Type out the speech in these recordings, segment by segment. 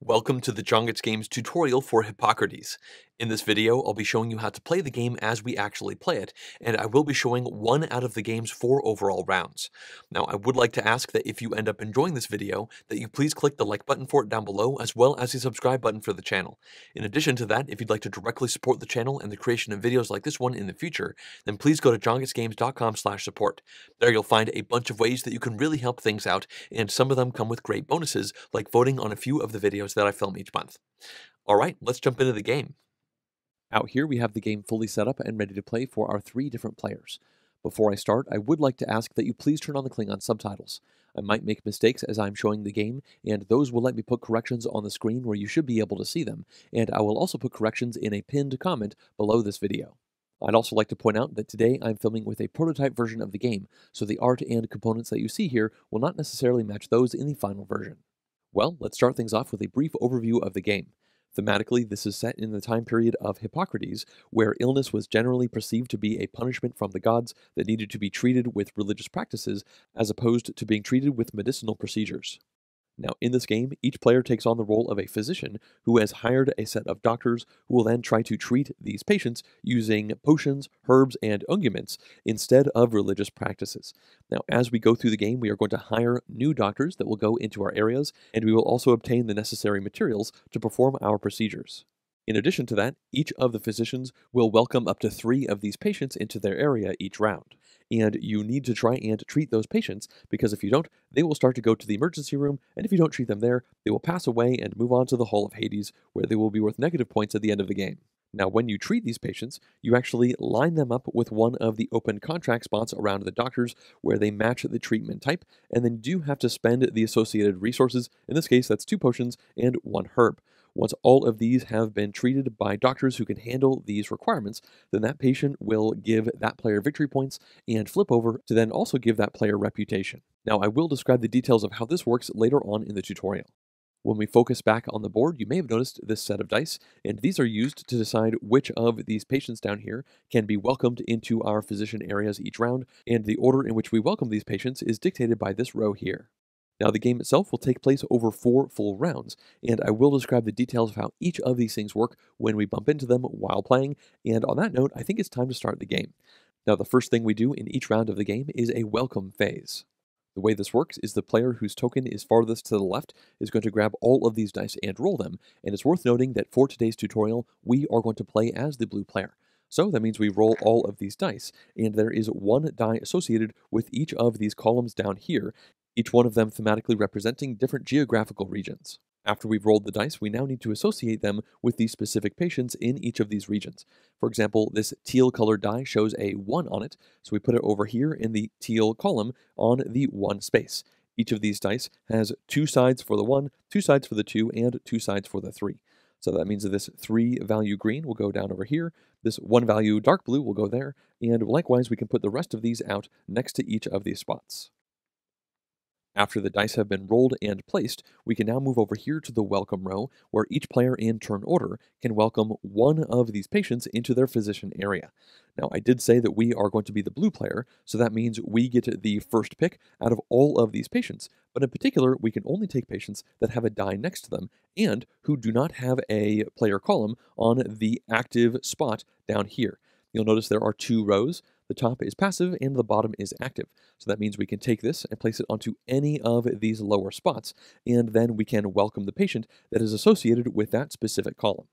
Welcome to the JonGetsGames tutorial for Hippocrates. In this video, I'll be showing you how to play the game as we actually play it, and I will be showing one out of the game's 4 overall rounds. Now, I would like to ask that if you end up enjoying this video, that you please click the like button for it down below, as well as the subscribe button for the channel. In addition to that, if you'd like to directly support the channel and the creation of videos like this one in the future, then please go to jongetsgames.com/support. There you'll find a bunch of ways that you can really help things out, and some of them come with great bonuses, like voting on a few of the videos that I film each month. Alright, let's jump into the game. Out here we have the game fully set up and ready to play for our 3 different players. Before I start, I would like to ask that you please turn on the Klingon subtitles. I might make mistakes as I'm showing the game, and those will let me put corrections on the screen where you should be able to see them, and I will also put corrections in a pinned comment below this video. I'd also like to point out that today I'm filming with a prototype version of the game, so the art and components that you see here will not necessarily match those in the final version. Well, let's start things off with a brief overview of the game. Thematically, this is set in the time period of Hippocrates, where illness was generally perceived to be a punishment from the gods that needed to be treated with religious practices, as opposed to being treated with medicinal procedures. Now, in this game, each player takes on the role of a physician who has hired a set of doctors who will then try to treat these patients using potions, herbs, and unguents instead of religious practices. Now, as we go through the game, we are going to hire new doctors that will go into our areas, and we will also obtain the necessary materials to perform our procedures. In addition to that, each of the physicians will welcome up to 3 of these patients into their area each round. And you need to try and treat those patients, because if you don't, they will start to go to the emergency room, and if you don't treat them there, they will pass away and move on to the Hall of Hades, where they will be worth negative points at the end of the game. Now, when you treat these patients, you actually line them up with one of the open contract spots around the doctors where they match the treatment type, and then you do have to spend the associated resources. In this case, that's 2 potions and 1 herb. Once all of these have been treated by doctors who can handle these requirements, then that patient will give that player victory points and flip over to then also give that player reputation. Now, I will describe the details of how this works later on in the tutorial. When we focus back on the board, you may have noticed this set of dice, and these are used to decide which of these patients down here can be welcomed into our physician areas each round, and the order in which we welcome these patients is dictated by this row here. Now, the game itself will take place over 4 full rounds, and I will describe the details of how each of these things work when we bump into them while playing, and on that note, I think it's time to start the game. Now, the first thing we do in each round of the game is a welcome phase. The way this works is the player whose token is farthest to the left is going to grab all of these dice and roll them, and it's worth noting that for today's tutorial, we are going to play as the blue player. So that means we roll all of these dice, and there is 1 die associated with each of these columns down here, each one of them thematically representing different geographical regions. After we've rolled the dice, we now need to associate them with the specific patients in each of these regions. For example, this teal-colored die shows a 1 on it, so we put it over here in the teal column on the 1 space. Each of these dice has 2 sides for the 1, 2 sides for the 2, and 2 sides for the 3. So that means that this 3 value green will go down over here, this 1 value dark blue will go there, and likewise we can put the rest of these out next to each of these spots. After the dice have been rolled and placed, we can now move over here to the welcome row, where each player in turn order can welcome 1 of these patients into their physician area. Now, I did say that we are going to be the blue player, so that means we get the first pick out of all of these patients, but in particular, we can only take patients that have a die next to them and who do not have a player column on the active spot down here. You'll notice there are 2 rows. The top is passive and the bottom is active, so that means we can take this and place it onto any of these lower spots, and then we can welcome the patient that is associated with that specific column.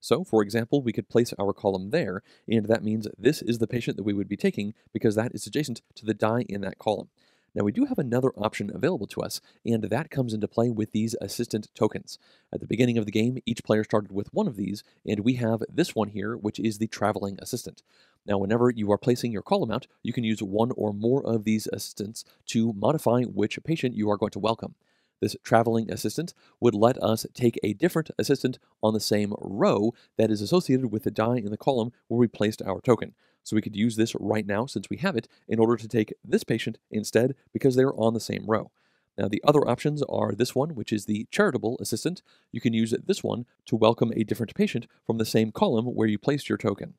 So, for example, we could place our column there, and that means this is the patient that we would be taking because that is adjacent to the die in that column. Now, we do have another option available to us, and that comes into play with these assistant tokens. At the beginning of the game, each player started with 1 of these, and we have this one here, which is the traveling assistant. Now, whenever you are placing your column out, you can use 1 or more of these assistants to modify which patient you are going to welcome. This traveling assistant would let us take a different assistant on the same row that is associated with the die in the column where we placed our token. So we could use this right now, since we have it, in order to take this patient instead, because they're on the same row. Now, the other options are this one, which is the charitable assistant. You can use this one to welcome a different patient from the same column where you placed your token.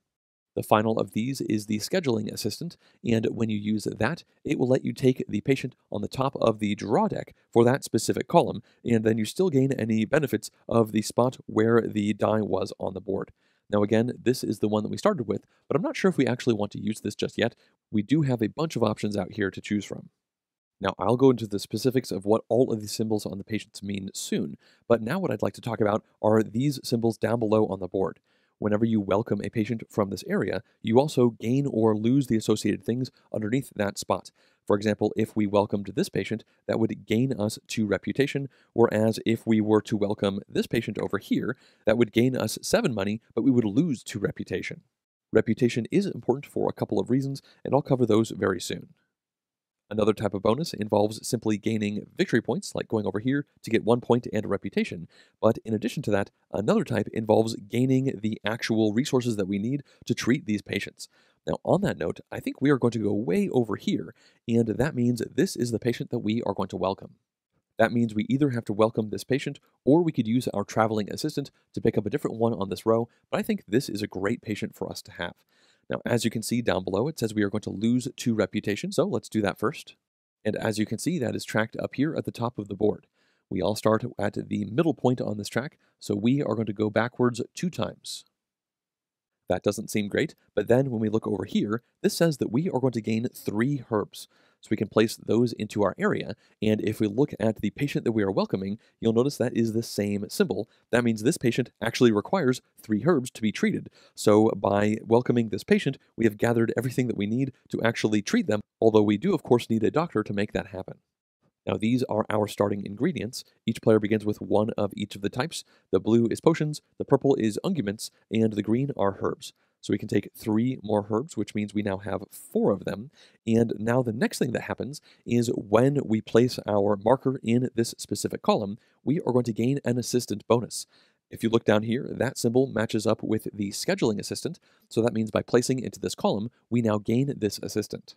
The final of these is the scheduling assistant, and when you use that, it will let you take the patient on the top of the draw deck for that specific column, and then you still gain any benefits of the spot where the die was on the board. Now again, this is the one that we started with, but I'm not sure if we actually want to use this just yet. We do have a bunch of options out here to choose from. Now, I'll go into the specifics of what all of these symbols on the patients mean soon, but now what I'd like to talk about are these symbols down below on the board. Whenever you welcome a patient from this area, you also gain or lose the associated things underneath that spot. For example, if we welcomed this patient, that would gain us 2 reputation, whereas if we were to welcome this patient over here, that would gain us 7 money, but we would lose 2 reputation. Reputation is important for a couple of reasons, and I'll cover those very soon. Another type of bonus involves simply gaining victory points, like going over here to get 1 point and a reputation, but in addition to that, another type involves gaining the actual resources that we need to treat these patients. Now, on that note, I think we are going to go way over here, and that means this is the patient that we are going to welcome. That means we either have to welcome this patient, or we could use our traveling assistant to pick up a different one on this row, but I think this is a great patient for us to have. Now, as you can see down below, it says we are going to lose 2 reputation, so let's do that first. And as you can see, that is tracked up here at the top of the board. We all start at the middle point on this track, so we are going to go backwards 2 times. That doesn't seem great, but then when we look over here, this says that we are going to gain 3 herbs. So we can place those into our area, and if we look at the patient that we are welcoming, you'll notice that is the same symbol. That means this patient actually requires 3 herbs to be treated. So by welcoming this patient, we have gathered everything that we need to actually treat them, although we do of course need a doctor to make that happen. Now these are our starting ingredients. Each player begins with 1 of each of the types. The blue is potions, the purple is unguents, and the green are herbs. So we can take 3 more herbs, which means we now have 4 of them. And now the next thing that happens is when we place our marker in this specific column, we are going to gain an assistant bonus. If you look down here, that symbol matches up with the scheduling assistant. So that means by placing into this column, we now gain this assistant.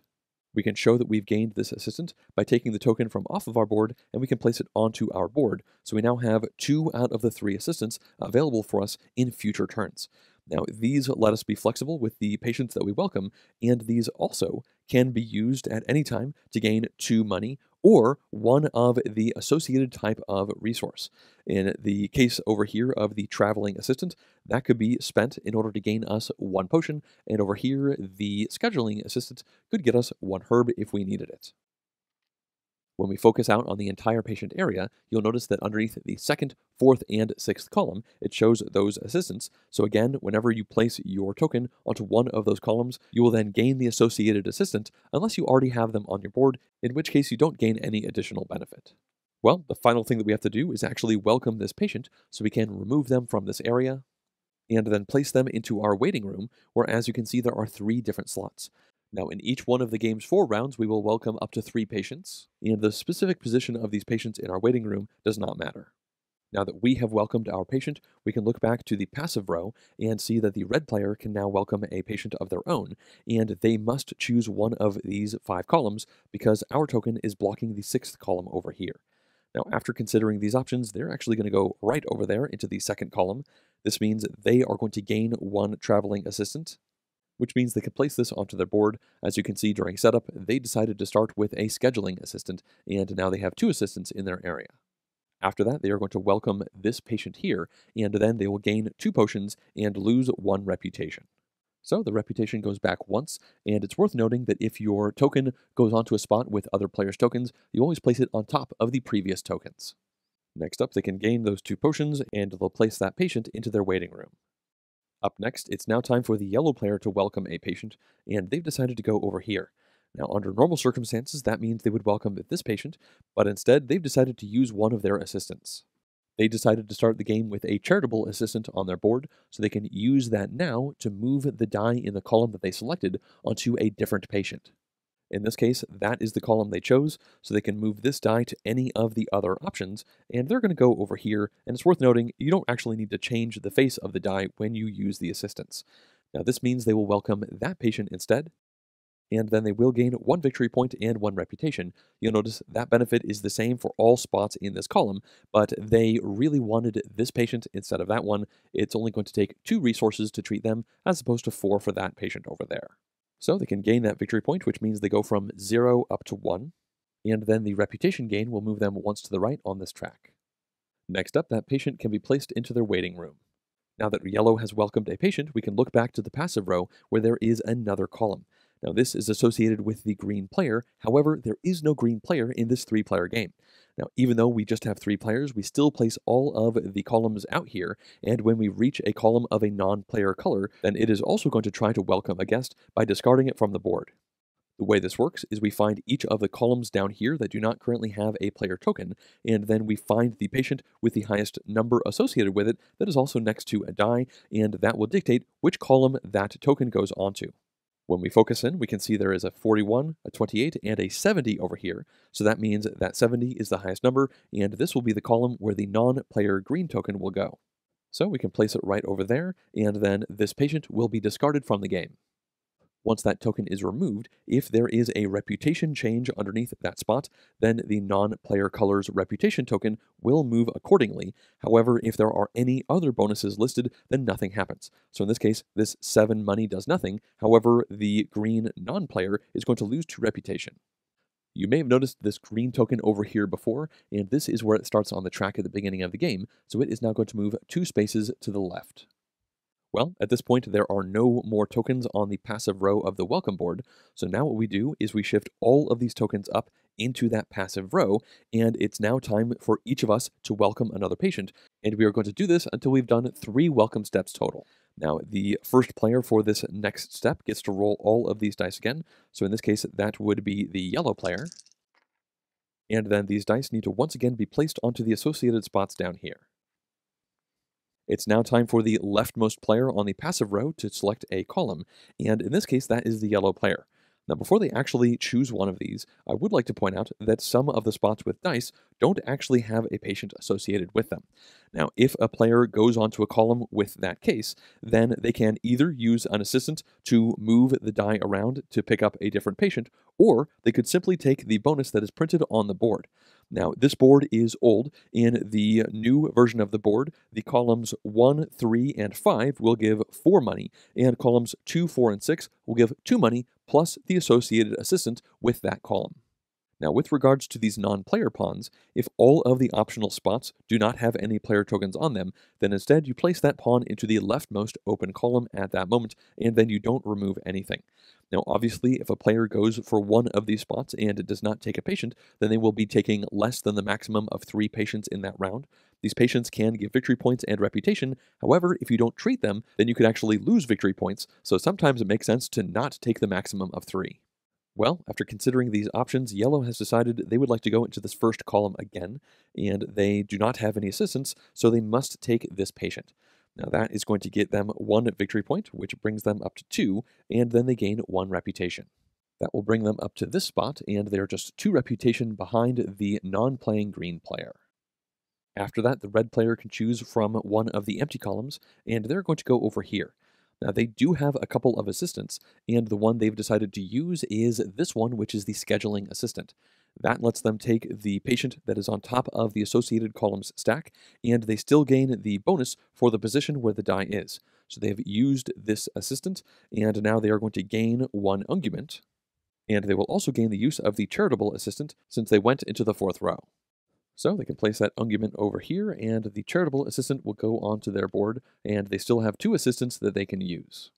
We can show that we've gained this assistant by taking the token from off of our board, and we can place it onto our board. So we now have 2 out of the 3 assistants available for us in future turns. Now, these let us be flexible with the patients that we welcome, and these also can be used at any time to gain 2 money or 1 of the associated type of resource. In the case over here of the traveling assistant, that could be spent in order to gain us 1 potion, and over here, the scheduling assistant could get us 1 herb if we needed it. When we focus out on the entire patient area, you'll notice that underneath the 2nd, 4th, and 6th column, it shows those assistants. So again, whenever you place your token onto one of those columns, you will then gain the associated assistant, unless you already have them on your board, in which case you don't gain any additional benefit. Well, the final thing that we have to do is actually welcome this patient, so we can remove them from this area, and then place them into our waiting room, where as you can see there are 3 different slots. Now, in each one of the game's 4 rounds, we will welcome up to 3 patients, and the specific position of these patients in our waiting room does not matter. Now that we have welcomed our patient, we can look back to the passive row and see that the red player can now welcome a patient of their own, and they must choose one of these 5 columns because our token is blocking the 6th column over here. Now, after considering these options, they're actually going to go right over there into the 2nd column. This means they are going to gain 1 traveling assistant, which means they can place this onto their board. As you can see during setup, they decided to start with a scheduling assistant, and now they have 2 assistants in their area. After that, they are going to welcome this patient here, and then they will gain 2 potions and lose 1 reputation. So the reputation goes back once, and it's worth noting that if your token goes onto a spot with other players' tokens, you always place it on top of the previous tokens. Next up, they can gain those 2 potions, and they'll place that patient into their waiting room. Up next, it's now time for the yellow player to welcome a patient, and they've decided to go over here. Now, under normal circumstances, that means they would welcome this patient, but instead, they've decided to use one of their assistants. They decided to start the game with a charitable assistant on their board, so they can use that now to move the die in the column that they selected onto a different patient. In this case, that is the column they chose, so they can move this die to any of the other options, and they're going to go over here, and it's worth noting, you don't actually need to change the face of the die when you use the assistants. Now this means they will welcome that patient instead, and then they will gain 1 victory point and 1 reputation. You'll notice that benefit is the same for all spots in this column, but they really wanted this patient instead of that one. It's only going to take 2 resources to treat them, as opposed to 4 for that patient over there. So they can gain that victory point, which means they go from 0 up to 1, and then the reputation gain will move them once to the right on this track. Next up, that patient can be placed into their waiting room. Now that yellow has welcomed a patient, we can look back to the passive row where there is another column. Now this is associated with the green player, however, there is no green player in this 3-player game. Now even though we just have 3 players, we still place all of the columns out here, and when we reach a column of a non-player color, then it is also going to try to welcome a guest by discarding it from the board. The way this works is we find each of the columns down here that do not currently have a player token, and then we find the patient with the highest number associated with it that is also next to a die, and that will dictate which column that token goes onto. When we focus in, we can see there is a 41, a 28, and a 70 over here, so that means that 70 is the highest number, and this will be the column where the non-player green token will go. So we can place it right over there, and then this patient will be discarded from the game. Once that token is removed, if there is a reputation change underneath that spot, then the non-player color's reputation token will move accordingly. However, if there are any other bonuses listed, then nothing happens. So in this case, this 7 money does nothing. However, the green non-player is going to lose 2 reputation. You may have noticed this green token over here before, and this is where it starts on the track at the beginning of the game, so it is now going to move 2 spaces to the left. Well, at this point, there are no more tokens on the passive row of the welcome board, so now what we do is we shift all of these tokens up into that passive row, and it's now time for each of us to welcome another patient, and we are going to do this until we've done 3 welcome steps total. Now, the first player for this next step gets to roll all of these dice again, so in this case, that would be the yellow player, and then these dice need to once again be placed onto the associated spots down here. It's now time for the leftmost player on the passive row to select a column, and in this case, that is the yellow player. Now, before they actually choose one of these, I would like to point out that some of the spots with dice don't actually have a patient associated with them. Now, if a player goes onto a column with that case, then they can either use an assistant to move the die around to pick up a different patient, or they could simply take the bonus that is printed on the board. Now, this board is old. In the new version of the board, the columns 1, 3, and 5 will give 4 money, and columns 2, 4, and 6 will give 2 money, plus the associated assistant with that column. Now, with regards to these non-player pawns, if all of the optional spots do not have any player tokens on them, then instead you place that pawn into the leftmost open column at that moment, and then you don't remove anything. Now, obviously, if a player goes for one of these spots and it does not take a patient, then they will be taking less than the maximum of 3 patients in that round. These patients can give victory points and reputation. However, if you don't treat them, then you could actually lose victory points, so sometimes it makes sense to not take the maximum of 3. Well, after considering these options, yellow has decided they would like to go into this first column again, and they do not have any assistance, so they must take this patient. Now that is going to get them 1 victory point, which brings them up to 2, and then they gain 1 reputation. That will bring them up to this spot, and they are just 2 reputation behind the non-playing green player. After that, the red player can choose from one of the empty columns, and they're going to go over here. Now, they do have a couple of assistants, and the one they've decided to use is this one, which is the scheduling assistant. That lets them take the patient that is on top of the associated columns stack, and they still gain the bonus for the position where the die is. So they have used this assistant, and now they are going to gain 1 ungument, and they will also gain the use of the charitable assistant since they went into the 4th row. So they can place that ungument over here, and the charitable assistant will go onto their board, and they still have 2 assistants that they can use.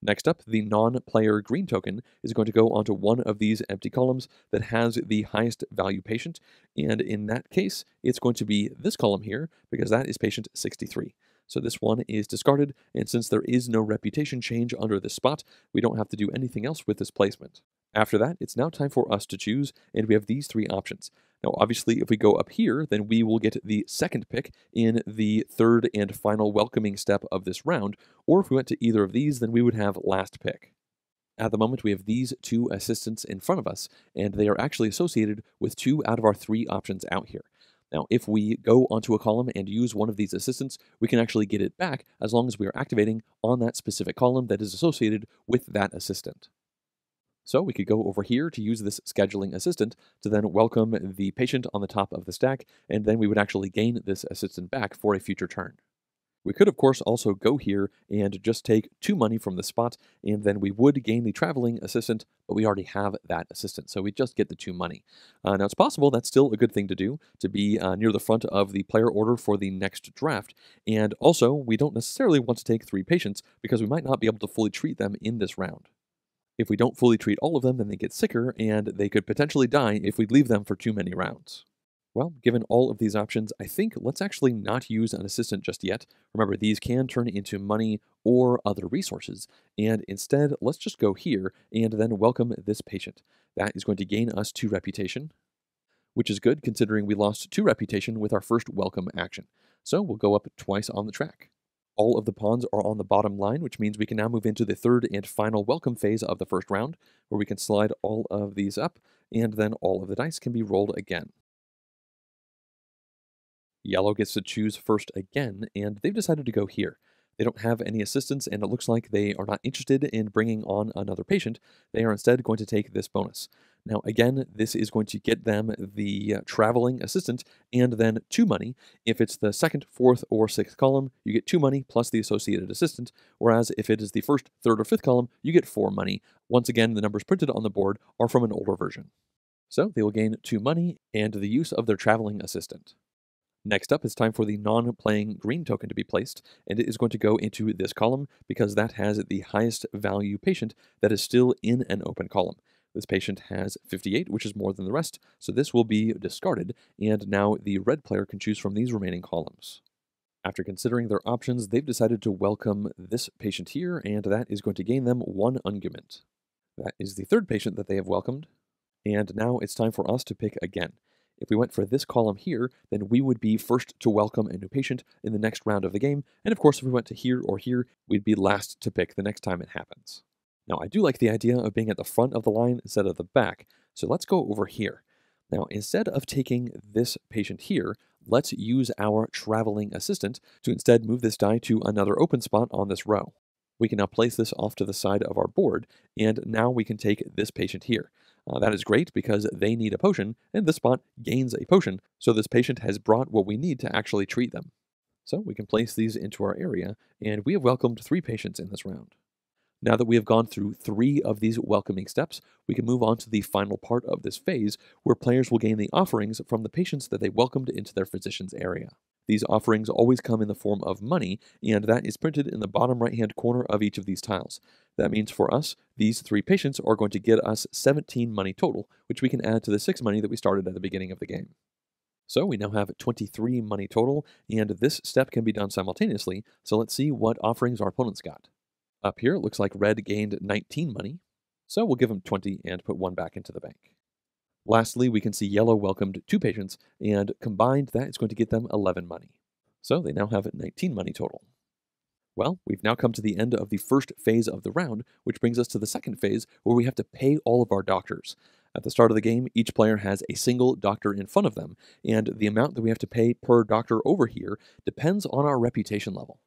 Next up, the non-player green token is going to go onto one of these empty columns that has the highest value patient, and in that case, it's going to be this column here, because that is patient 63. So this one is discarded, and since there is no reputation change under this spot, we don't have to do anything else with this placement. After that, it's now time for us to choose, and we have these 3 options. Now, obviously, if we go up here, then we will get the second pick in the third and final welcoming step of this round, or if we went to either of these, then we would have last pick. At the moment, we have these 2 assistants in front of us, and they are actually associated with 2 out of our 3 options out here. Now, if we go onto a column and use one of these assistants, we can actually get it back as long as we are activating on that specific column that is associated with that assistant. So we could go over here to use this scheduling assistant to then welcome the patient on the top of the stack, and then we would actually gain this assistant back for a future turn. We could, of course, also go here and just take 2 money from the spot, and then we would gain the traveling assistant, but we already have that assistant, so we just get the 2 money. Now, it's possible that's still a good thing to do, to be near the front of the player order for the next draft, and also, we don't necessarily want to take 3 patients, because we might not be able to fully treat them in this round. If we don't fully treat all of them, then they get sicker, and they could potentially die if we leave them for too many rounds. Well, given all of these options, I think let's actually not use an assistant just yet. Remember, these can turn into money or other resources. And instead, let's just go here and then welcome this patient. That is going to gain us 2 reputation, which is good considering we lost 2 reputation with our first welcome action. So we'll go up twice on the track. All of the pawns are on the bottom line, which means we can now move into the third and final welcome phase of the first round, where we can slide all of these up, and then all of the dice can be rolled again. Yellow gets to choose first again, and they've decided to go here. They don't have any assistants, and it looks like they are not interested in bringing on another patient. They are instead going to take this bonus. Now, again, this is going to get them the traveling assistant and then 2 money. If it's the second, fourth, or sixth column, you get 2 money plus the associated assistant, whereas if it is the first, third, or fifth column, you get 4 money. Once again, the numbers printed on the board are from an older version. So they will gain 2 money and the use of their traveling assistant. Next up, it's time for the non-playing green token to be placed, and it is going to go into this column because that has the highest value patient that is still in an open column. This patient has 58, which is more than the rest, so this will be discarded, and now the red player can choose from these remaining columns. After considering their options, they've decided to welcome this patient here, and that is going to gain them 1 ungument. That is the 3rd patient that they have welcomed, and now it's time for us to pick again. If we went for this column here, then we would be first to welcome a new patient in the next round of the game, and of course if we went to here or here, we'd be last to pick the next time it happens. Now I do like the idea of being at the front of the line instead of the back, so let's go over here. Now instead of taking this patient here, let's use our traveling assistant to instead move this die to another open spot on this row. We can now place this off to the side of our board, and now we can take this patient here. That is great because they need a potion, and this spot gains a potion, so this patient has brought what we need to actually treat them. So we can place these into our area, and we have welcomed 3 patients in this round. Now that we have gone through 3 of these welcoming steps, we can move on to the final part of this phase, where players will gain the offerings from the patients that they welcomed into their physician's area. These offerings always come in the form of money, and that is printed in the bottom right-hand corner of each of these tiles. That means for us, these 3 patients are going to get us 17 money total, which we can add to the 6 money that we started at the beginning of the game. So we now have 23 money total, and this step can be done simultaneously, so let's see what offerings our opponents got. Up here, it looks like red gained 19 money, so we'll give them 20 and put 1 back into the bank. Lastly, we can see yellow welcomed 2 patients, and combined that is going to get them 11 money. So they now have 19 money total. Well, we've now come to the end of the first phase of the round, which brings us to the second phase, where we have to pay all of our doctors. At the start of the game, each player has a single doctor in front of them, and the amount that we have to pay per doctor over here depends on our reputation level.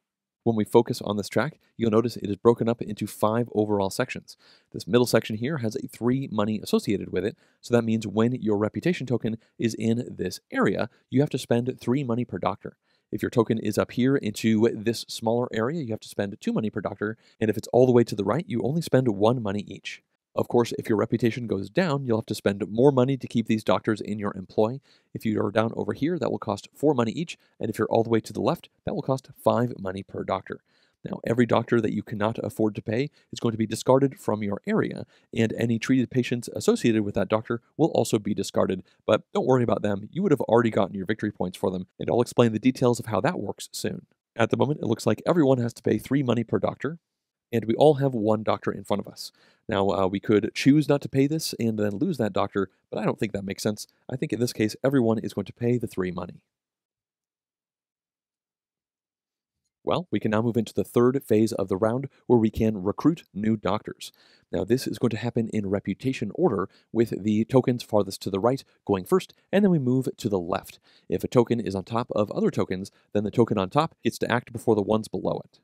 When we focus on this track, you'll notice it is broken up into 5 overall sections. This middle section here has a 3 money associated with it, so that means when your reputation token is in this area, you have to spend 3 money per doctor. If your token is up here into this smaller area, you have to spend 2 money per doctor, and if it's all the way to the right, you only spend 1 money each. Of course, if your reputation goes down, you'll have to spend more money to keep these doctors in your employ. If you are down over here, that will cost 4 money each, and if you're all the way to the left, that will cost 5 money per doctor. Now, every doctor that you cannot afford to pay is going to be discarded from your area, and any treated patients associated with that doctor will also be discarded, but don't worry about them. You would have already gotten your victory points for them, and I'll explain the details of how that works soon. At the moment, it looks like everyone has to pay 3 money per doctor, and we all have 1 doctor in front of us. Now, we could choose not to pay this and then lose that doctor, but I don't think that makes sense. I think in this case, everyone is going to pay the 3 money. Well, we can now move into the 3rd phase of the round, where we can recruit new doctors. Now, this is going to happen in reputation order, with the tokens farthest to the right going first, and then we move to the left. If a token is on top of other tokens, then the token on top gets to act before the ones below it.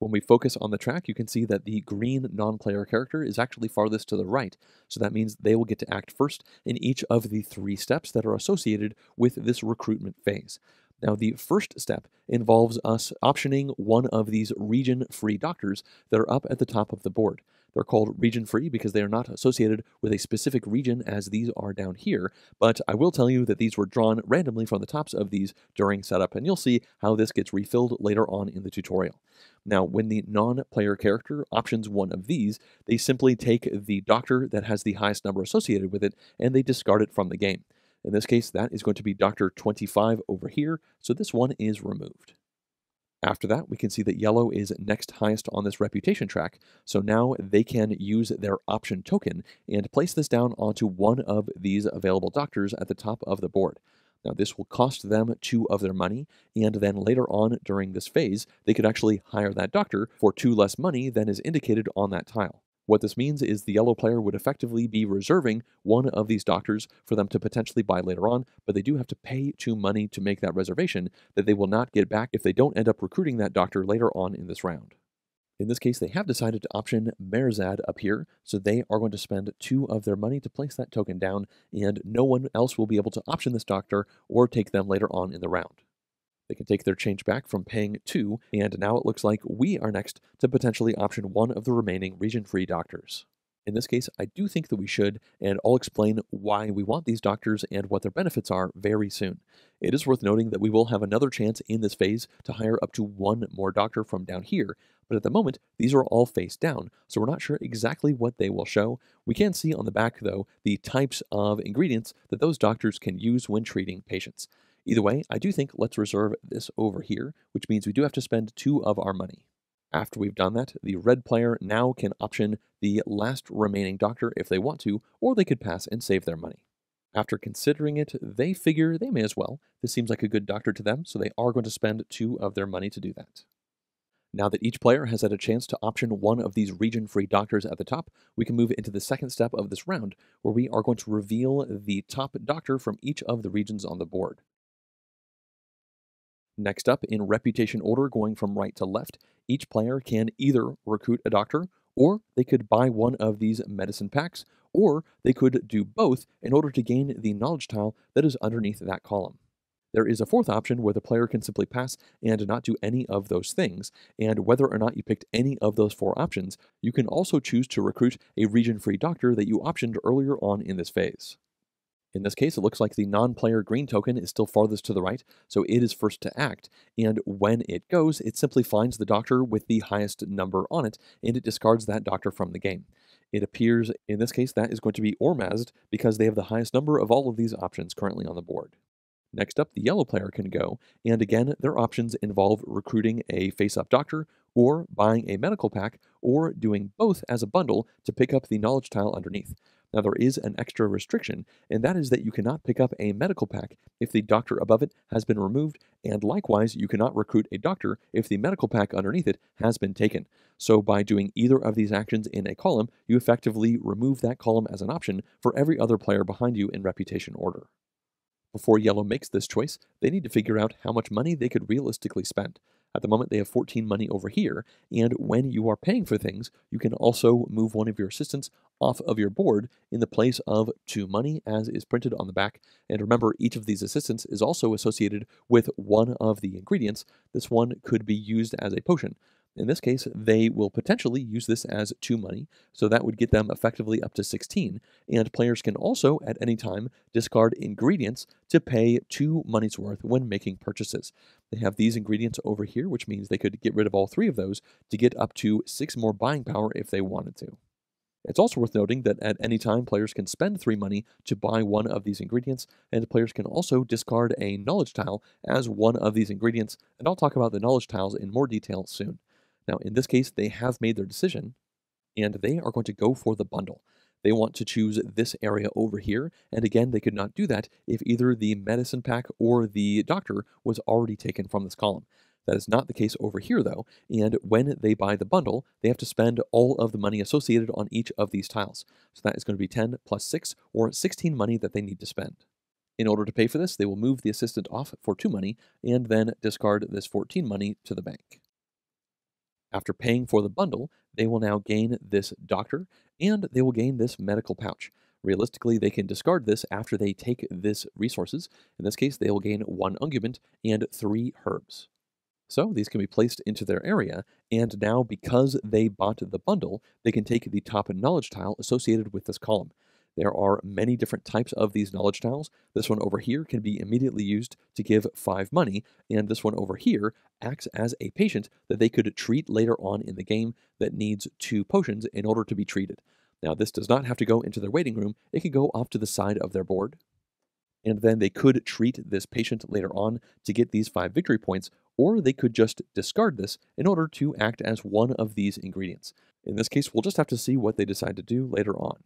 When we focus on the track, you can see that the green non-player character is actually farthest to the right, so that means they will get to act first in each of the three steps that are associated with this recruitment phase. Now, the first step involves us optioning one of these region-free doctors that are up at the top of the board. They're called region-free because they are not associated with a specific region as these are down here, but I will tell you that these were drawn randomly from the tops of these during setup, and you'll see how this gets refilled later on in the tutorial. Now, when the non-player character options one of these, they simply take the doctor that has the highest number associated with it, and they discard it from the game. In this case, that is going to be Doctor 25 over here, so this one is removed. After that, we can see that yellow is next highest on this reputation track, so now they can use their option token and place this down onto one of these available doctors at the top of the board. Now, this will cost them 2 of their money, and then later on during this phase, they could actually hire that doctor for 2 less money than is indicated on that tile. What this means is the yellow player would effectively be reserving one of these doctors for them to potentially buy later on, but they do have to pay 2 money to make that reservation that they will not get back if they don't end up recruiting that doctor later on in this round. In this case, they have decided to option Merzad up here, so they are going to spend 2 of their money to place that token down, and no one else will be able to option this doctor or take them later on in the round. They can take their change back from paying 2, and now it looks like we are next to potentially option one of the remaining region-free doctors. In this case, I do think that we should, and I'll explain why we want these doctors and what their benefits are very soon. It is worth noting that we will have another chance in this phase to hire up to 1 more doctor from down here, but at the moment, these are all face down, so we're not sure exactly what they will show. We can see on the back, though, the types of ingredients that those doctors can use when treating patients. Either way, I do think let's reserve this over here, which means we do have to spend 2 of our money. After we've done that, the red player now can option the last remaining doctor if they want to, or they could pass and save their money. After considering it, they figure they may as well. This seems like a good doctor to them, so they are going to spend 2 of their money to do that. Now that each player has had a chance to option one of these region-free doctors at the top, we can move into the second step of this round, where we are going to reveal the top doctor from each of the regions on the board. Next up, in reputation order going from right to left, each player can either recruit a doctor, or they could buy one of these medicine packs, or they could do both in order to gain the knowledge tile that is underneath that column. There is a fourth option where the player can simply pass and not do any of those things, and whether or not you picked any of those 4 options, you can also choose to recruit a region-free doctor that you optioned earlier on in this phase. In this case, it looks like the non-player green token is still farthest to the right, so it is first to act, and when it goes, it simply finds the doctor with the highest number on it, and it discards that doctor from the game. It appears, in this case, that is going to be Ormazd, because they have the highest number of all of these options currently on the board. Next up, the yellow player can go, and again, their options involve recruiting a face-up doctor, or buying a medical pack, or doing both as a bundle to pick up the knowledge tile underneath. Now, there is an extra restriction, and that is that you cannot pick up a medical pack if the doctor above it has been removed, and likewise, you cannot recruit a doctor if the medical pack underneath it has been taken. So by doing either of these actions in a column, you effectively remove that column as an option for every other player behind you in reputation order. Before yellow makes this choice, they need to figure out how much money they could realistically spend. At the moment, they have 14 money over here, and when you are paying for things, you can also move one of your assistants off of your board in the place of 2 money, as is printed on the back. And remember, each of these assistants is also associated with one of the ingredients. This one could be used as a potion. In this case, they will potentially use this as 2 money, so that would get them effectively up to 16, and players can also, at any time, discard ingredients to pay 2 money's worth when making purchases. They have these ingredients over here, which means they could get rid of all 3 of those to get up to 6 more buying power if they wanted to. It's also worth noting that at any time, players can spend 3 money to buy one of these ingredients, and players can also discard a knowledge tile as one of these ingredients, and I'll talk about the knowledge tiles in more detail soon. Now, in this case, they have made their decision, and they are going to go for the bundle. They want to choose this area over here, and again, they could not do that if either the medicine pack or the doctor was already taken from this column. That is not the case over here, though, and when they buy the bundle, they have to spend all of the money associated on each of these tiles. So that is going to be 10 plus 6, or 16 money that they need to spend. In order to pay for this, they will move the assistant off for 2 money, and then discard this 14 money to the bank. After paying for the bundle, they will now gain this doctor, and they will gain this medical pouch. Realistically, they can discard this after they take this resources. In this case, they will gain 1 ungument and 3 herbs. So these can be placed into their area, and now because they bought the bundle, they can take the top knowledge tile associated with this column. There are many different types of these knowledge tiles. This one over here can be immediately used to give 5 money, and this one over here acts as a patient that they could treat later on in the game that needs 2 potions in order to be treated. Now, this does not have to go into their waiting room. It can go off to the side of their board, and then they could treat this patient later on to get these 5 victory points, or they could just discard this in order to act as one of these ingredients. In this case, we'll just have to see what they decide to do later on.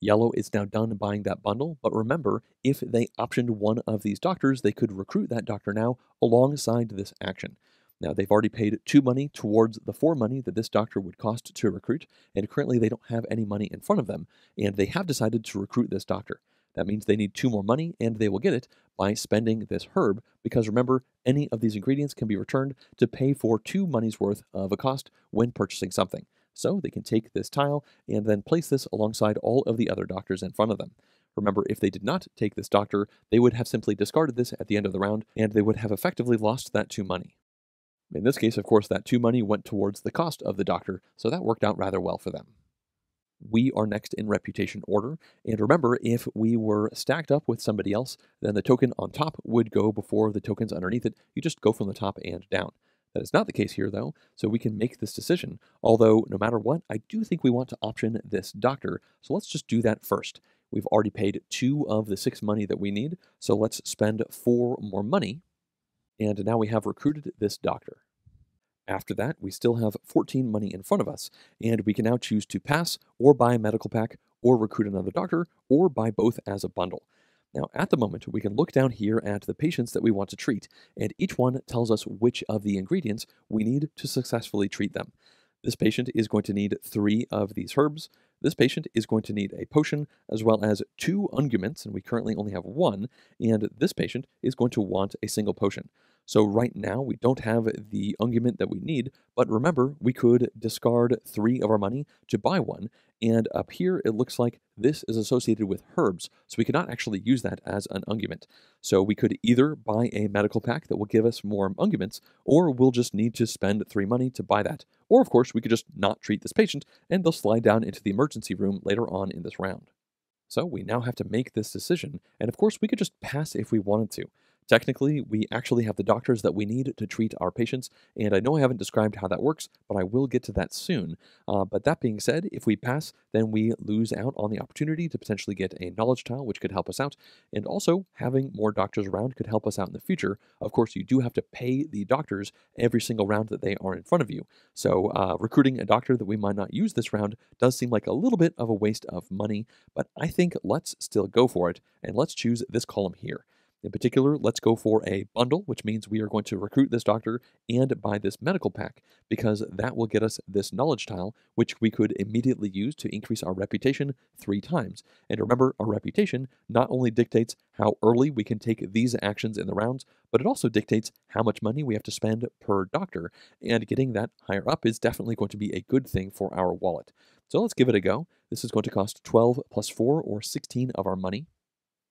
Yellow is now done buying that bundle, but remember, if they optioned one of these doctors, they could recruit that doctor now alongside this action. Now, they've already paid 2 money towards the 4 money that this doctor would cost to recruit, and currently they don't have any money in front of them, and they have decided to recruit this doctor. That means they need 2 more money, and they will get it by spending this herb, because remember, any of these ingredients can be returned to pay for 2 money's worth of a cost when purchasing something. So they can take this tile and then place this alongside all of the other doctors in front of them. Remember, if they did not take this doctor, they would have simply discarded this at the end of the round, and they would have effectively lost that 2 money. In this case, of course, that 2 money went towards the cost of the doctor, so that worked out rather well for them. We are next in reputation order, and remember, if we were stacked up with somebody else, then the token on top would go before the tokens underneath it. You just go from the top and down. That is not the case here, though, so we can make this decision, although no matter what, I do think we want to option this doctor, so let's just do that first. We've already paid 2 of the 6 money that we need, so let's spend 4 more money, and now we have recruited this doctor. After that, we still have 14 money in front of us, and we can now choose to pass, or buy a medical pack, or recruit another doctor, or buy both as a bundle. Now, at the moment, we can look down here at the patients that we want to treat, and each one tells us which of the ingredients we need to successfully treat them. This patient is going to need 3 of these herbs. This patient is going to need a potion, as well as 2 unguments, and we currently only have 1, and this patient is going to want a single potion. So right now, we don't have the ungument that we need, but remember, we could discard 3 of our money to buy 1, and up here, it looks like this is associated with herbs, so we cannot actually use that as an ungument. So we could either buy a medical pack that will give us more unguments, or we'll just need to spend 3 money to buy that. Or, of course, we could just not treat this patient, and they'll slide down into the emergency room later on in this round. So we now have to make this decision, and of course, we could just pass if we wanted to. Technically, we actually have the doctors that we need to treat our patients, and I know I haven't described how that works, but I will get to that soon. But that being said, if we pass, then we lose out on the opportunity to potentially get a knowledge tile, which could help us out, and also having more doctors around could help us out in the future. Of course, you do have to pay the doctors every single round that they are in front of you, so recruiting a doctor that we might not use this round does seem like a little bit of a waste of money, but I think let's still go for it, and let's choose this column here. In particular, let's go for a bundle, which means we are going to recruit this doctor and buy this medical pack, because that will get us this knowledge tile, which we could immediately use to increase our reputation 3 times. And remember, our reputation not only dictates how early we can take these actions in the rounds, but it also dictates how much money we have to spend per doctor, and getting that higher up is definitely going to be a good thing for our wallet. So let's give it a go. This is going to cost 12 plus 4, or 16 of our money.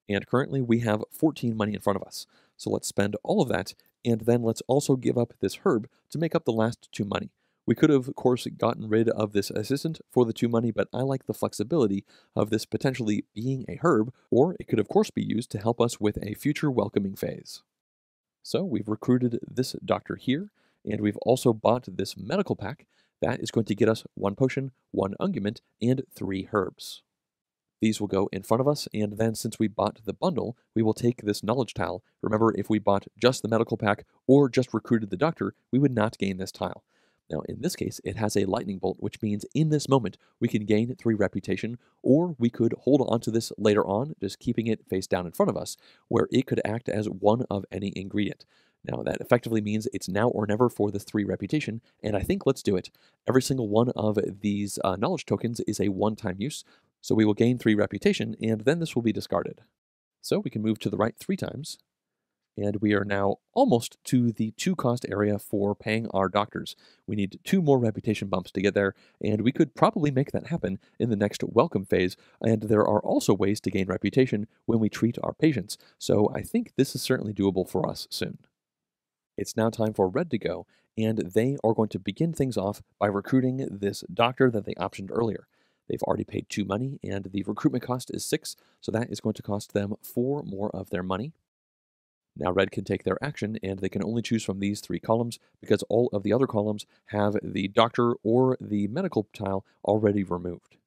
And currently we have 14 money in front of us. So let's spend all of that, and then let's also give up this herb to make up the last 2 money. We could have, of course, gotten rid of this assistant for the 2 money, but I like the flexibility of this potentially being a herb, or it could, of course, be used to help us with a future welcoming phase. So we've recruited this doctor here, and we've also bought this medical pack. That is going to get us 1 potion, 1 ungument, and 3 herbs. These will go in front of us, and then since we bought the bundle, we will take this knowledge tile. Remember, if we bought just the medical pack or just recruited the doctor, we would not gain this tile. Now, in this case, it has a lightning bolt, which means in this moment, we can gain 3 reputation, or we could hold onto this later on, just keeping it face down in front of us, where it could act as one of any ingredient. Now, that effectively means it's now or never for this 3 reputation, and I think let's do it. Every single one of these knowledge tokens is a one-time use, so we will gain 3 reputation, and then this will be discarded. So we can move to the right 3 times, And we are now almost to the 2 cost area for paying our doctors. We need 2 more reputation bumps to get there, and we could probably make that happen in the next welcome phase. And there are also ways to gain reputation when we treat our patients, so I think this is certainly doable for us soon. It's now time for Red to go, and they are going to begin things off by recruiting this doctor that they optioned earlier. They've already paid 2 money, and the recruitment cost is 6, so that is going to cost them 4 more of their money. Now Red can take their action, and they can only choose from these 3 columns because all of the other columns have the doctor or the medical tile already removed.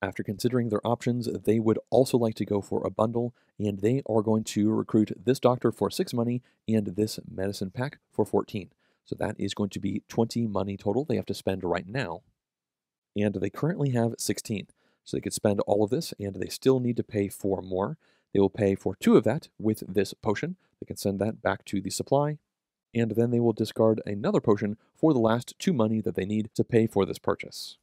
After considering their options, they would also like to go for a bundle, and they are going to recruit this doctor for 6 money and this medicine pack for 14. So that is going to be 20 money total they have to spend right now. And they currently have 16. So they could spend all of this, and they still need to pay 4 more. They will pay for 2 of that with this potion. They can send that back to the supply, and then they will discard another potion for the last 2 money that they need to pay for this purchase.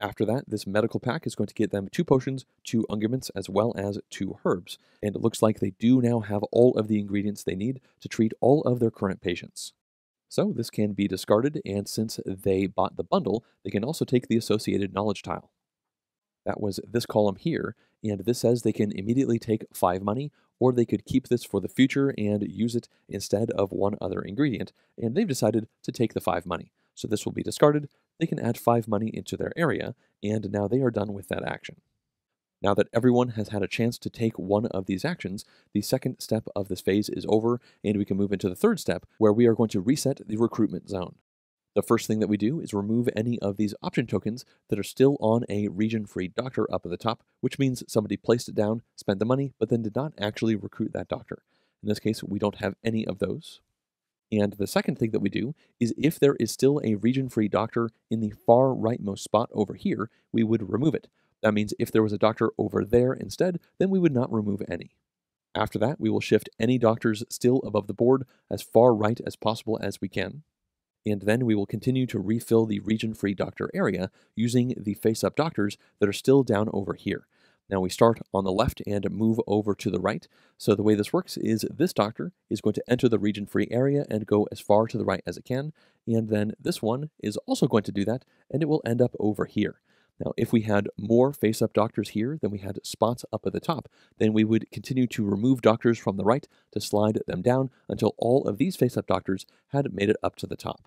After that, this medical pack is going to get them 2 potions, 2 unguents, as well as 2 herbs, and it looks like they do now have all of the ingredients they need to treat all of their current patients. So this can be discarded, and since they bought the bundle, they can also take the associated knowledge tile. That was this column here, and this says they can immediately take 5 money, or they could keep this for the future and use it instead of 1 other ingredient, and they've decided to take the 5 money. So this will be discarded. They can add 5 money into their area, and now they are done with that action. Now that everyone has had a chance to take 1 of these actions, the 2nd step of this phase is over, and we can move into the 3rd step, where we are going to reset the recruitment zone. The first thing that we do is remove any of these option tokens that are still on a region-free doctor up at the top, which means somebody placed it down, spent the money, but then did not actually recruit that doctor. In this case, we don't have any of those. And the second thing that we do is if there is still a region-free doctor in the far rightmost spot over here, we would remove it. That means if there was a doctor over there instead, then we would not remove any. After that, we will shift any doctors still above the board as far right as possible as we can. And then we will continue to refill the region-free doctor area using the face-up doctors that are still down over here. Now we start on the left and move over to the right. So the way this works is this doctor is going to enter the region-free area and go as far to the right as it can, and then this one is also going to do that, and it will end up over here. Now if we had more face-up doctors here than we had spots up at the top, then we would continue to remove doctors from the right to slide them down until all of these face-up doctors had made it up to the top.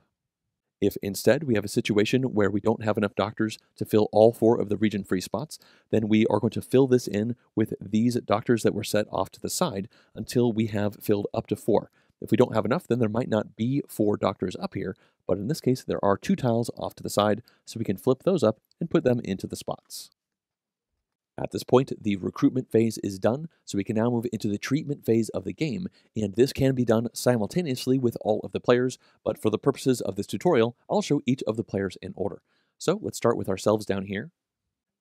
If instead we have a situation where we don't have enough doctors to fill all 4 of the region-free spots, then we are going to fill this in with these doctors that were set off to the side until we have filled up to 4. If we don't have enough, then there might not be 4 doctors up here, but in this case there are 2 tiles off to the side, so we can flip those up and put them into the spots. At this point, the recruitment phase is done, so we can now move into the treatment phase of the game, and this can be done simultaneously with all of the players, but for the purposes of this tutorial, I'll show each of the players in order. So let's start with ourselves down here.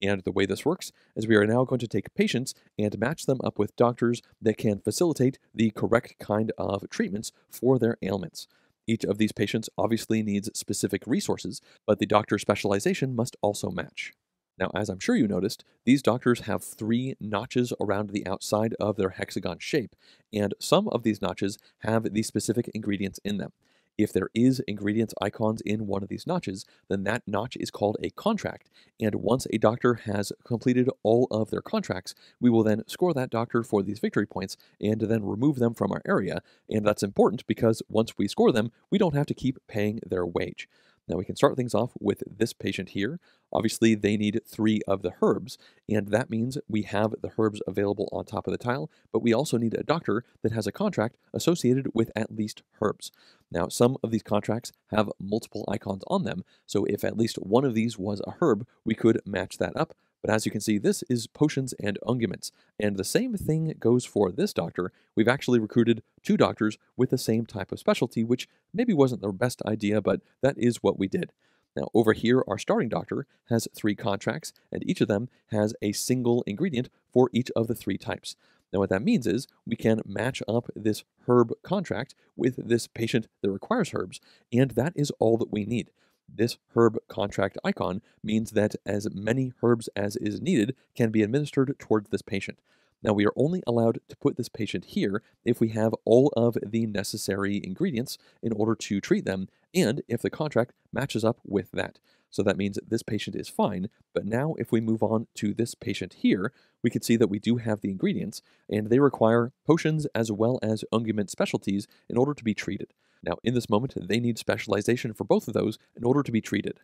And the way this works is we are now going to take patients and match them up with doctors that can facilitate the correct kind of treatments for their ailments. Each of these patients obviously needs specific resources, but the doctor's specialization must also match. Now, as I'm sure you noticed, these doctors have 3 notches around the outside of their hexagon shape, and some of these notches have the specific ingredients in them. If there is ingredients icons in one of these notches, then that notch is called a contract, and once a doctor has completed all of their contracts, we will then score that doctor for these victory points and then remove them from our area, and that's important because once we score them, we don't have to keep paying their wage. Now we can start things off with this patient here. Obviously they need 3 of the herbs, and that means we have the herbs available on top of the tile, but we also need a doctor that has a contract associated with at least herbs. Now some of these contracts have multiple icons on them, so if at least 1 of these was a herb, we could match that up. But as you can see, this is potions and unguents, and the same thing goes for this doctor. We've actually recruited 2 doctors with the same type of specialty, which maybe wasn't the best idea, but that is what we did. Now over here, our starting doctor has 3 contracts, and each of them has a single ingredient for each of the 3 types. Now what that means is we can match up this herb contract with this patient that requires herbs, and that is all that we need. This herb contract icon means that as many herbs as is needed can be administered towards this patient. Now, we are only allowed to put this patient here if we have all of the necessary ingredients in order to treat them, and if the contract matches up with that. So that means this patient is fine, but now if we move on to this patient here, we can see that we do have the ingredients, and they require potions as well as ungument specialties in order to be treated. Now, in this moment, they need specialization for both of those in order to be treated.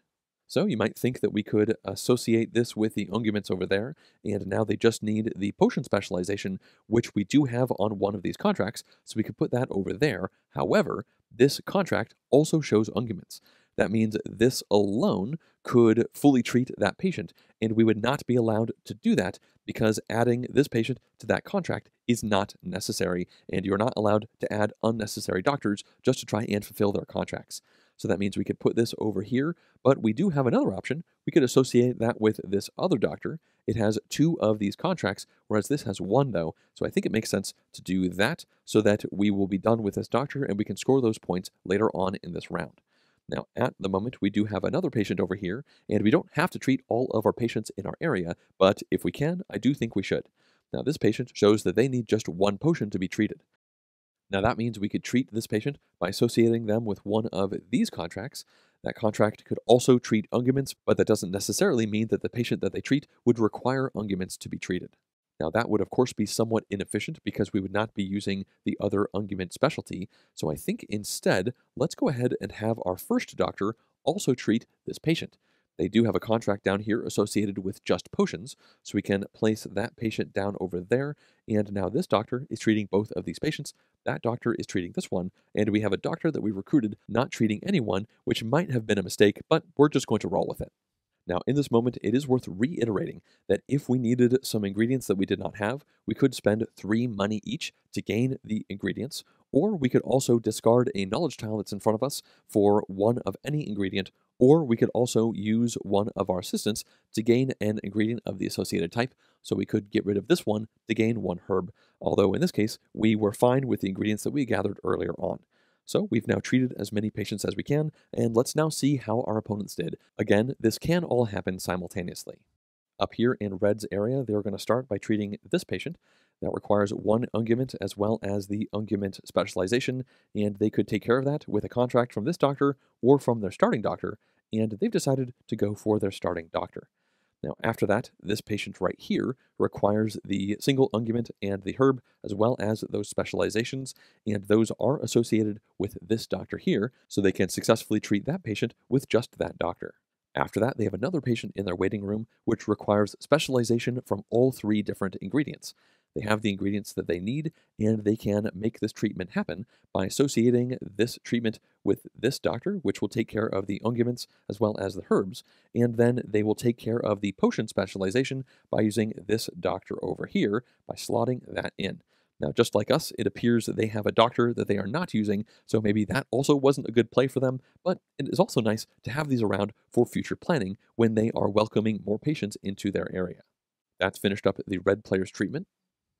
So you might think that we could associate this with the unguments over there, and now they just need the potion specialization, which we do have on one of these contracts, so we could put that over there. However, this contract also shows unguments. That means this alone could fully treat that patient, and we would not be allowed to do that because adding this patient to that contract is not necessary, and you're not allowed to add unnecessary doctors just to try and fulfill their contracts. So that means we could put this over here, but we do have another option. We could associate that with this other doctor. It has two of these contracts, whereas this has one though. So I think it makes sense to do that so that we will be done with this doctor and we can score those points later on in this round. Now, at the moment, we do have another patient over here, and we don't have to treat all of our patients in our area, but if we can, I do think we should. Now, this patient shows that they need just one potion to be treated. Now, that means we could treat this patient by associating them with one of these contracts. That contract could also treat unguments, but that doesn't necessarily mean that the patient that they treat would require unguments to be treated. Now, that would, of course, be somewhat inefficient because we would not be using the other ungument specialty. So I think instead, let's go ahead and have our first doctor also treat this patient. They do have a contract down here associated with just potions, so we can place that patient down over there. And now this doctor is treating both of these patients. That doctor is treating this one. And we have a doctor that we recruited not treating anyone, which might have been a mistake, but we're just going to roll with it. Now, in this moment, it is worth reiterating that if we needed some ingredients that we did not have, we could spend 3 money each to gain the ingredients, or we could also discard a knowledge tile that's in front of us for one of any ingredient, or we could also use one of our assistants to gain an ingredient of the associated type, so we could get rid of this one to gain one herb, although in this case, we were fine with the ingredients that we gathered earlier on. So we've now treated as many patients as we can, and let's now see how our opponents did. Again, this can all happen simultaneously. Up here in Red's area, they're going to start by treating this patient. That requires one ungument as well as the ungument specialization, and they could take care of that with a contract from this doctor or from their starting doctor, and they've decided to go for their starting doctor. Now, after that, this patient right here requires the single ungument and the herb, as well as those specializations, and those are associated with this doctor here, so they can successfully treat that patient with just that doctor. After that, they have another patient in their waiting room, which requires specialization from all 3 different ingredients. They have the ingredients that they need, and they can make this treatment happen by associating this treatment with this doctor, which will take care of the unguments as well as the herbs, and then they will take care of the potion specialization by using this doctor over here by slotting that in. Now, just like us, it appears that they have a doctor that they are not using, so maybe that also wasn't a good play for them, but it is also nice to have these around for future planning when they are welcoming more patients into their area. That's finished up the red player's treatment.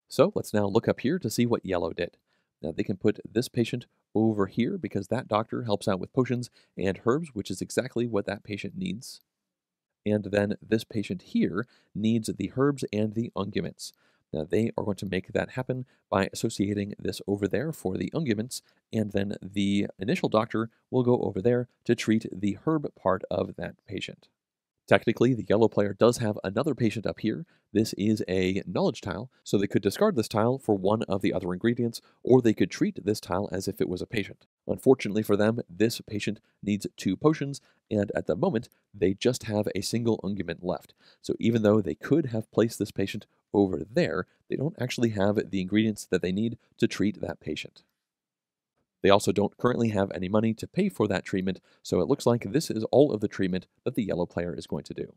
So let's now look up here to see what yellow did. Now they can put this patient over here because that doctor helps out with potions and herbs, which is exactly what that patient needs. And then this patient here needs the herbs and the unguments. Now they are going to make that happen by associating this over there for the unguments, and then the initial doctor will go over there to treat the herb part of that patient. Technically, the yellow player does have another patient up here. This is a knowledge tile, so they could discard this tile for one of the other ingredients, or they could treat this tile as if it was a patient. Unfortunately for them, this patient needs 2 potions, and at the moment, they just have a single ungument left. So even though they could have placed this patient over there, they don't actually have the ingredients that they need to treat that patient. They also don't currently have any money to pay for that treatment, so it looks like this is all of the treatment that the yellow player is going to do.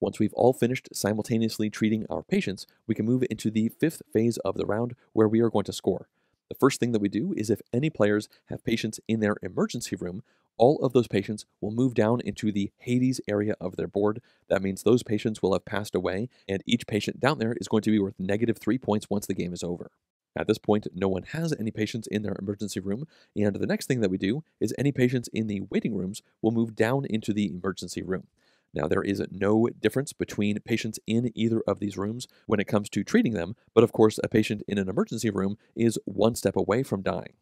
Once we've all finished simultaneously treating our patients, we can move into the 5th phase of the round where we are going to score. The first thing that we do is if any players have patients in their emergency room, all of those patients will move down into the Hades area of their board. That means those patients will have passed away, and each patient down there is going to be worth -3 points once the game is over. At this point, no one has any patients in their emergency room, and the next thing that we do is any patients in the waiting rooms will move down into the emergency room. Now, there is no difference between patients in either of these rooms when it comes to treating them, but of course, a patient in an emergency room is one step away from dying.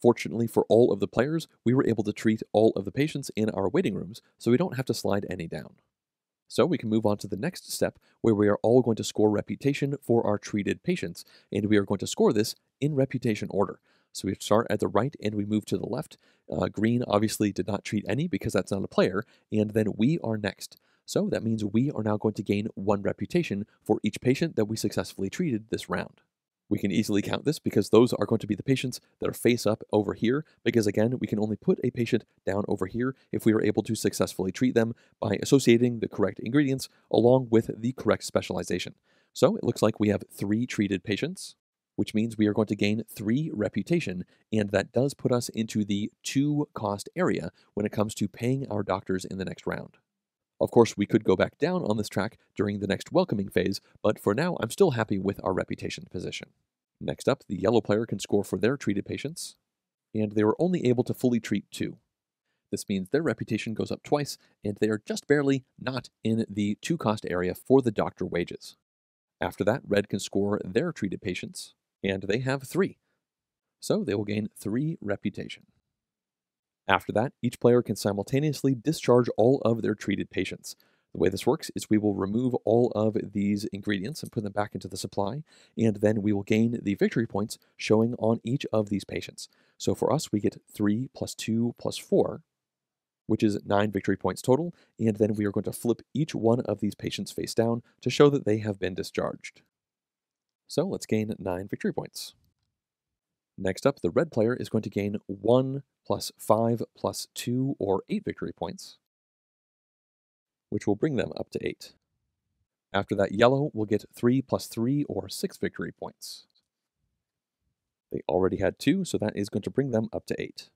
Fortunately for all of the players, we were able to treat all of the patients in our waiting rooms, so we don't have to slide any down. So we can move on to the next step, where we are all going to score reputation for our treated patients, and we are going to score this in reputation order. So we start at the right and we move to the left. Green obviously did not treat any because that's not a player, and then we are next. So that means we are now going to gain one reputation for each patient that we successfully treated this round. We can easily count this because those are going to be the patients that are face up over here, because again, we can only put a patient down over here if we are able to successfully treat them by associating the correct ingredients along with the correct specialization. So it looks like we have 3 treated patients, which means we are going to gain 3 reputation, and that does put us into the 2 cost area when it comes to paying our doctors in the next round. Of course, we could go back down on this track during the next welcoming phase, but for now, I'm still happy with our reputation position. Next up, the yellow player can score for their treated patients, and they were only able to fully treat 2. This means their reputation goes up twice, and they are just barely not in the 2 cost area for the doctor wages. After that, red can score their treated patients, and they have 3. So they will gain 3 reputation. After that, each player can simultaneously discharge all of their treated patients. The way this works is we will remove all of these ingredients and put them back into the supply, and then we will gain the victory points showing on each of these patients. So for us, we get 3 + 2 + 4, which is 9 victory points total, and then we are going to flip each one of these patients face down to show that they have been discharged. So let's gain 9 victory points. Next up, the red player is going to gain 1 + 5 + 2, or 8 victory points, which will bring them up to 8. After that, yellow will get 3 + 3, or 6 victory points. They already had 2, so that is going to bring them up to 8.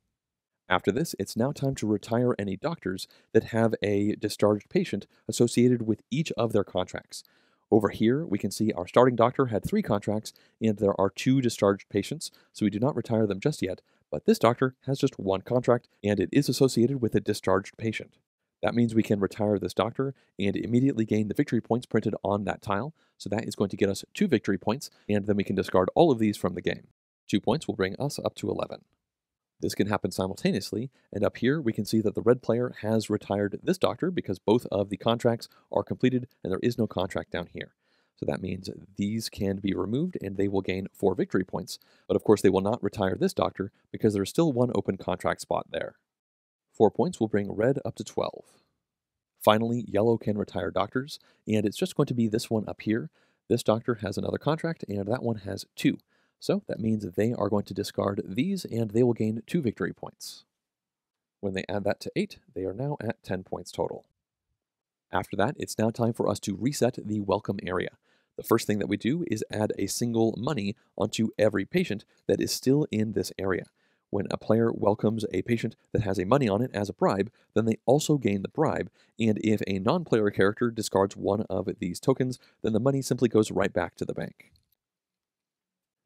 After this, it's now time to retire any doctors that have a discharged patient associated with each of their contracts. Over here, we can see our starting doctor had 3 contracts, and there are 2 discharged patients, so we do not retire them just yet, but this doctor has just 1 contract, and it is associated with a discharged patient. That means we can retire this doctor and immediately gain the victory points printed on that tile, so that is going to get us 2 victory points, and then we can discard all of these from the game. 2 points will bring us up to 11. This can happen simultaneously, and up here we can see that the red player has retired this doctor because both of the contracts are completed and there is no contract down here. So that means these can be removed and they will gain 4 victory points, but of course they will not retire this doctor because there is still 1 open contract spot there. 4 points will bring red up to 12. Finally, yellow can retire doctors, and it's just going to be this one up here. This doctor has another contract and that one has 2. So that means they are going to discard these, and they will gain 2 victory points. When they add that to 8, they are now at 10 points total. After that, it's now time for us to reset the welcome area. The first thing that we do is add a single money onto every patient that is still in this area. When a player welcomes a patient that has a money on it as a bribe, then they also gain the bribe, and if a non-player character discards one of these tokens, then the money simply goes right back to the bank.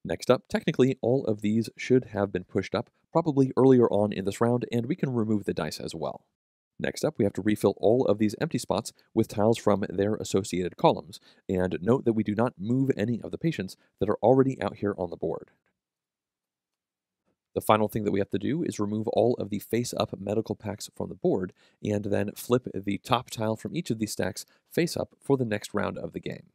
Next up, technically, all of these should have been pushed up, probably earlier on in this round, and we can remove the dice as well. Next up, we have to refill all of these empty spots with tiles from their associated columns, and note that we do not move any of the patients that are already out here on the board. The final thing that we have to do is remove all of the face-up medical packs from the board, and then flip the top tile from each of these stacks face-up for the next round of the game.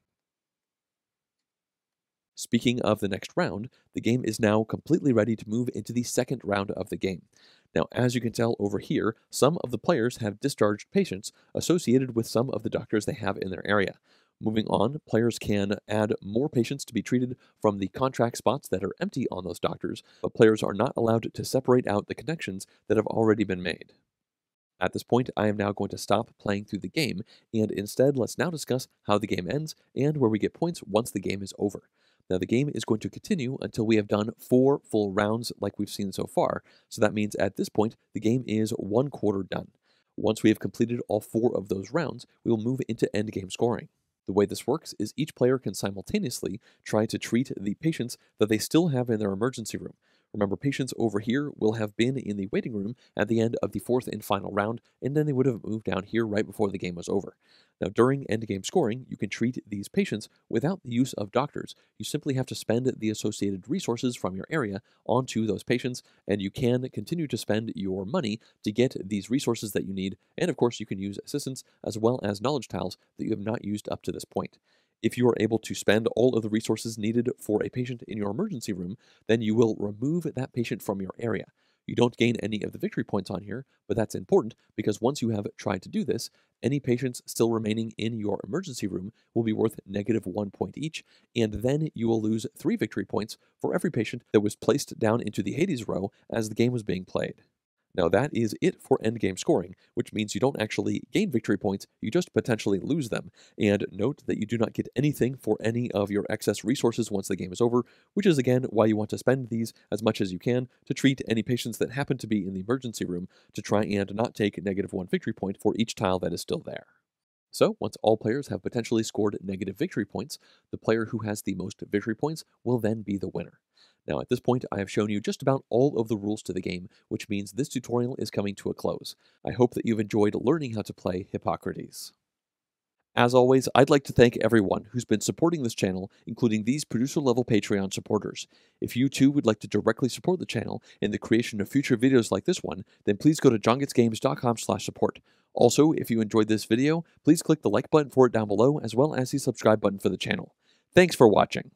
Speaking of the next round, the game is now completely ready to move into the second round of the game. Now, as you can tell over here, some of the players have discharged patients associated with some of the doctors they have in their area. Moving on, players can add more patients to be treated from the contract spots that are empty on those doctors, but players are not allowed to separate out the connections that have already been made. At this point, I am now going to stop playing through the game, and instead, let's now discuss how the game ends and where we get points once the game is over. Now, the game is going to continue until we have done 4 full rounds like we've seen so far, so that means at this point, the game is 1/4 done. Once we have completed all 4 of those rounds, we will move into endgame scoring. The way this works is each player can simultaneously try to treat the patients that they still have in their emergency room. Remember, patients over here will have been in the waiting room at the end of the fourth and final round, and then they would have moved down here right before the game was over. Now, during endgame scoring, you can treat these patients without the use of doctors. You simply have to spend the associated resources from your area onto those patients, and you can continue to spend your money to get these resources that you need, and of course you can use assistance as well as knowledge tiles that you have not used up to this point. If you are able to spend all of the resources needed for a patient in your emergency room, then you will remove that patient from your area. You don't gain any of the victory points on here, but that's important because once you have tried to do this, any patients still remaining in your emergency room will be worth -1 point each, and then you will lose 3 victory points for every patient that was placed down into the Hades row as the game was being played. Now that is it for endgame scoring, which means you don't actually gain victory points, you just potentially lose them. And note that you do not get anything for any of your excess resources once the game is over, which is again why you want to spend these as much as you can to treat any patients that happen to be in the emergency room to try and not take -1 victory point for each tile that is still there. So, once all players have potentially scored negative victory points, the player who has the most victory points will then be the winner. Now, at this point, I have shown you just about all of the rules to the game, which means this tutorial is coming to a close. I hope that you've enjoyed learning how to play Hippocrates. As always, I'd like to thank everyone who's been supporting this channel, including these producer-level Patreon supporters. If you too would like to directly support the channel in the creation of future videos like this one, then please go to jongetsgames.com/support. Also, if you enjoyed this video, please click the like button for it down below, as well as the subscribe button for the channel. Thanks for watching.